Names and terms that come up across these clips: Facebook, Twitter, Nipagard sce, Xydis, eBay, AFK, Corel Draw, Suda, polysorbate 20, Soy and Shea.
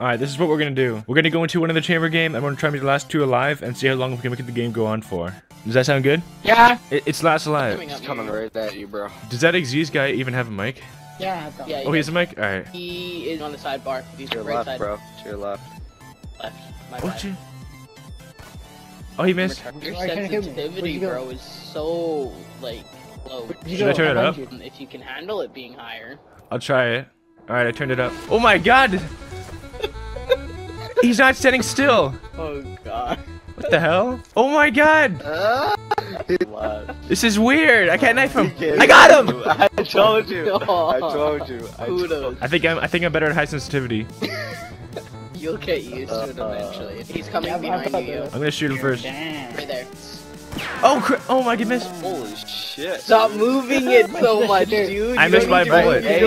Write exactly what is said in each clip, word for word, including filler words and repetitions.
Alright, this is what we're gonna do. We're gonna go into another chamber game. I'm gonna try to make the last two alive and see how long we can make the game go on for. Does that sound good? Yeah. It, it's last alive. Coming it's coming right at you, bro. Does that Xyz guy even have a mic? Yeah, I've got yeah, one. Oh, he has a mic? Alright. He is on the sidebar. He's to your right left, side. Bro. To your left. Left. My oh, you... oh, he missed. Your sensitivity, you bro, is so, like, low. Should go? I turn it up? If you can handle it being higher. I'll try it. Alright, I turned it up. Oh my god! He's not standing still! Oh god. What the hell? Oh my god! Uh, this is weird! I can't knife him! I got him! I told you! I told you! I, told you. I think I'm I think I'm better at high sensitivity. You'll get used to it eventually. He's coming yeah, behind I'm you. I'm gonna shoot him first. Damn. Right there. Oh cr oh my goodness! Holy shit! Stop moving it so much, dude! I you missed my bullet. Hey. I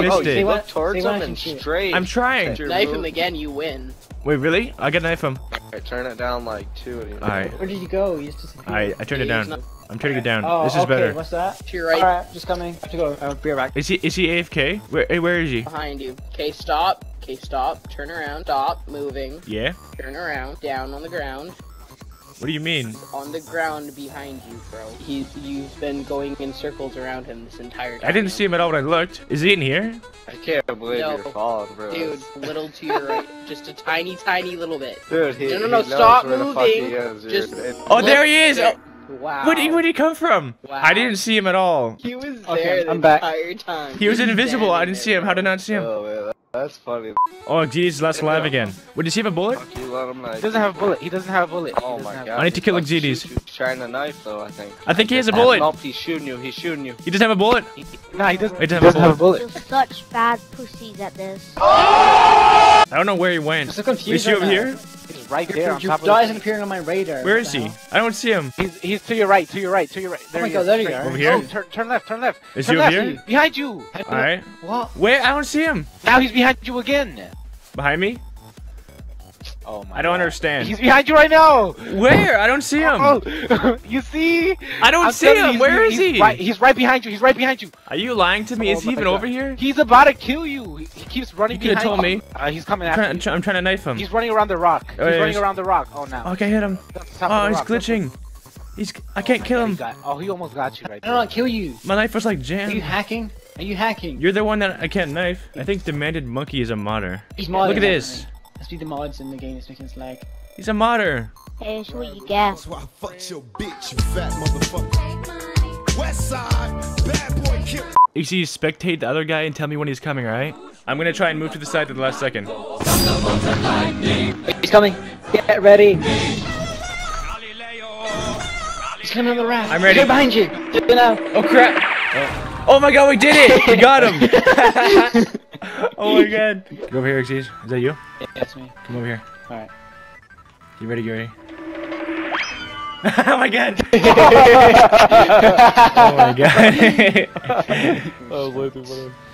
missed oh, it. Look towards him and straight. I'm trying. Knife him again, you win. Wait, really? I can knife him. Alright, turn it down like two. You know? Alright. Where did you go? You just Alright, I turned it down. I'm turning it down. Oh, this is okay. Better. What's that? To your right. Alright, just coming. I have to go. I'll be right back. Is he is he A F K? Where hey, where is he? Behind you. Okay, stop. Okay, stop. Turn around. Stop moving. Yeah. Turn around. Down on the ground. What do you mean? He's on the ground behind you, bro. He's you've been going in circles around him this entire time. I didn't see him at all when I looked. Is he in here? I can't believe no. You're falling, bro. Dude, little to your right, just a tiny, tiny little bit. Dude, he, no, no, no! He stop moving. The just oh, there he is. There. Wow. Where did, he, where did he come from? Wow. I didn't see him at all. He was there okay, the I'm entire back. time. He was invisible. I didn't see him. How did I not see him? Oh, man. That's funny. Oh, Xydis last alive again. Wait, does he have a bullet? He doesn't have a bullet. He doesn't have a bullet. Oh my god. I need to kill like Xydis. He's trying to knife though, I think. I think he has a bullet. Nope, he's shooting you. He's shooting you. He doesn't have a bullet? He, nah, he doesn't, he doesn't, he doesn't have a bullet. There's such bad pussies at this. I don't know where he went. So is he over here? He's right there on top of the... He isn't appearing on my radar. Where is he? I don't see him. He's, he's to your right, to your right, to your right. There oh my god, there you go. Over here? Turn, turn left, turn left. Is he over here? Behind you. Alright. What? Where? I don't see him. Now he's behind Behind you again. Behind me? Oh my! I don't God. understand. He's behind you right now. Where? I don't see him. Oh, you see? I don't I'm see him. Where is he's he? Right, he's right behind you. He's right behind you. Are you lying to me? Oh, is he even God. over here? He's about to kill you. He keeps running. You could have told me. Uh, he's coming after I'm, try I'm trying to knife him. He's running around the rock. Oh, he's yeah, running he's... around the rock. Oh no. Okay, hit him. Oh, he's rock. glitching. He's. I can't oh, kill God, him. Got... Oh, he almost got you right there. I don't kill you. My knife was like jammed. Are you hacking? Are you hacking? You're the one that I can't knife. I think Demanded Monkey is a modder. He's modder. Look at this. Must be the mods in the game that's making us lag. He's a modder. Hey, show what you get. That's why I fucked your bitch, you fat motherfucker. West side, bad boy kill. You see, you spectate the other guy and tell me when he's coming, alright? I'm gonna try and move to the side at the last second. He's coming. Get ready. He's coming on the raft. I'm ready. He's behind you. Oh crap. Oh. Oh my god, we did it! We got him! Oh my god. Go over here, Xyz. Is that you? Yeah, that's me. Come over here. Alright. You ready, Gary? Oh my god! Oh my god. Oh boy, what the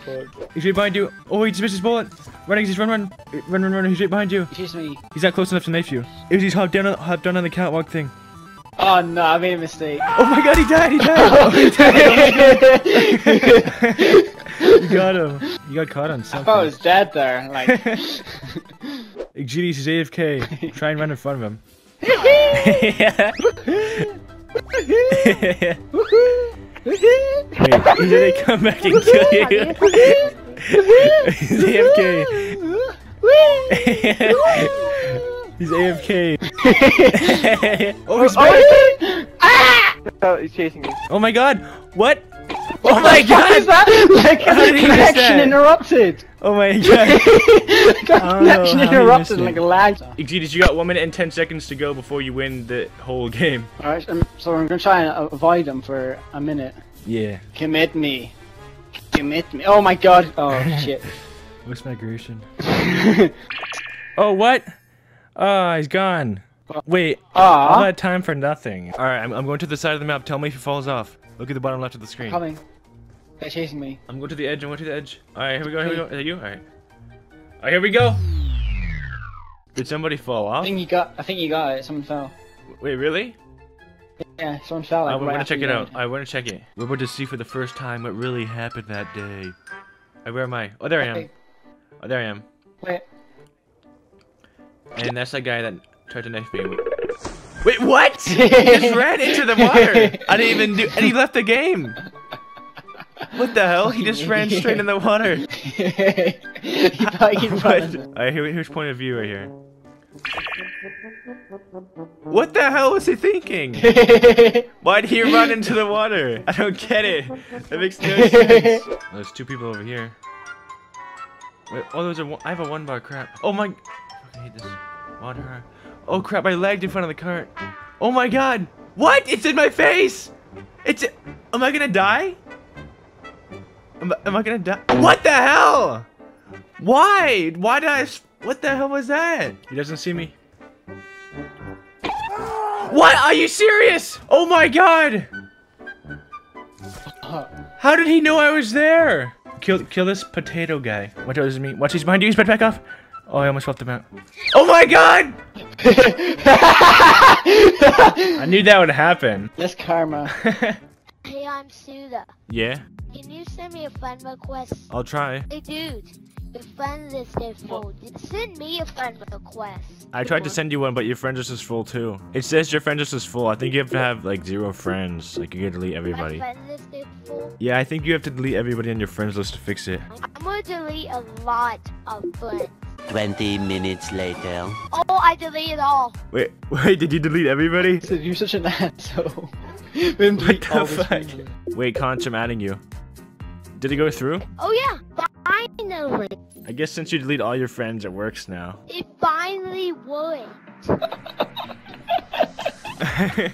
fuck. He's right behind you. Oh, he just missed his bullet. Run, Xyz, run, run. Run, run, run. He's right behind you. Excuse me. He's not close enough to knife you. Xyz, hop down, hop down on the catwalk thing. Oh no, I made a mistake. Oh my god, he died, he died! Oh, he died. You got him. You got caught on something. I thought I was dead there, like... Xydis is A F K. Try and run in front of him. Wait, did they come back and kill you? He's A F K. He's A F K. Oh, he's oh, ah! Oh, he's chasing me. Oh my god! What? Oh my god! What is that? Like, how did he miss that? Interrupted. Oh my god! Connection interrupted, like a lag. Xydis, you got one minute and ten seconds to go before you win the whole game. All right, so I'm gonna try and avoid him for a minute. Yeah. Commit me. Commit me. Oh my god! Oh shit. What's migration? Oh what? Oh, he's gone. Wait, uh, all that time for nothing. Alright, I'm, I'm going to the side of the map. Tell me if he falls off. Look at the bottom left of the screen. Coming. They're chasing me. I'm going to the edge. I'm going to the edge. Alright, here we go. Here we go. Is that you? Alright. Alright, here we go. Did somebody fall off? I think you got, I think you got it. Someone fell. Wait, really? Yeah, someone fell. Like, I want right to check it out. I want to check it. We're about to see for the first time what really happened that day. Right, where am I? Oh, there I am. Oh, there I am. Wait. And that's the guy that tried to knife me. Wait, what? He just ran into the water. I didn't even do, and he left the game. What the hell? He just ran straight in the water. He thought he'd run. Alright, here, here's point of view right here. What the hell was he thinking? Why'd he run into the water? I don't get it. That makes no sense. Oh, there's two people over here. Wait, oh, those are one, I have a one bar crap. Oh my. I hate this water. Oh crap, I lagged in front of the cart. Oh my god. What? It's in my face. It's. Am I gonna die? Am, am I gonna die? What the hell? Why? Why did I. What the hell was that? He doesn't see me. What? Are you serious? Oh my god! How did he know I was there? Kill, kill this potato guy. Watch out, this is me. Watch, he's behind you. He's back, back off. Oh, I almost left him out. Oh my god! I knew that would happen. That's karma. Hey, I'm Suda. Yeah? Can you send me a friend request? I'll try. Hey, dude. Your friend list is full. Send me a friend request. I tried to send you one, but your friend list is full too. It says your friend list is full. I think you have to have like zero friends. Like you can delete everybody. My friend list is full. Yeah, I think you have to delete everybody on your friends list to fix it. I'm gonna delete a lot of friends. Twenty minutes later. Oh, I deleted all. Wait, wait, did you delete everybody? You're such an asshole. What the fuck? Wait, Conch, I'm adding you. Did it go through? Oh yeah. Finally. I guess since you delete all your friends, it works now. It finally worked. I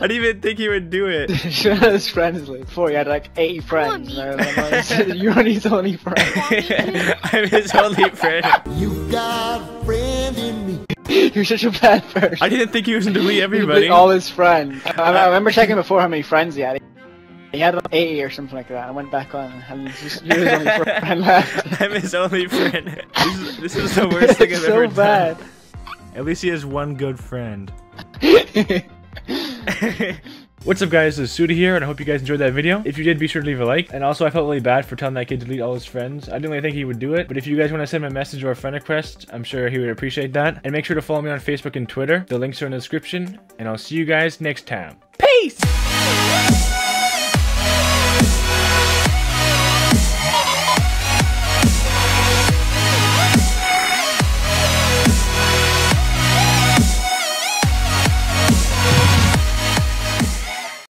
didn't even think he would do it. His friends list. Before he had like eight friends. You're his only friend. I'm his only friend. You got a friend in me. You're such a bad person. I didn't think he was going to delete everybody. All his friends. I remember checking before how many friends he had. He had an A or something like that. I went back on and just, you're his only friend left. I'm his only friend. This is, this is the worst thing I've so ever bad. Done. At least he has one good friend. What's up guys, it's Suda here and I hope you guys enjoyed that video. If you did, be sure to leave a like. And also I felt really bad for telling that kid to delete all his friends. I didn't really think he would do it, but if you guys want to send him a message or a friend request, I'm sure he would appreciate that. And make sure to follow me on Facebook and Twitter. The links are in the description. And I'll see you guys next time. Peace!